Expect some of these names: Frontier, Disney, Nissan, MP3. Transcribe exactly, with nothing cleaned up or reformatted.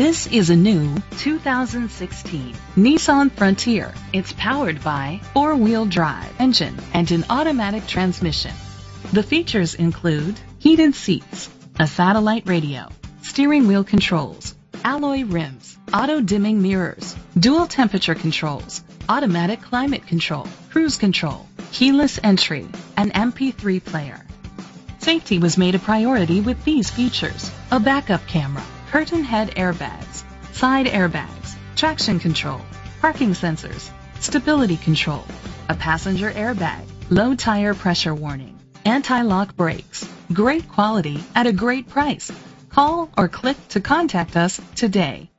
This is a new two thousand sixteen Nissan Frontier. It's powered by four-wheel drive engine and an automatic transmission. The features include heated seats, a satellite radio, steering wheel controls, alloy rims, auto-dimming mirrors, dual temperature controls, automatic climate control, cruise control, keyless entry, an M P three player. Safety was made a priority with these features: a backup camera, curtain head airbags, side airbags, traction control, parking sensors, stability control, a passenger airbag, low tire pressure warning, anti-lock brakes. Great quality at a great price. Call or click to contact us today.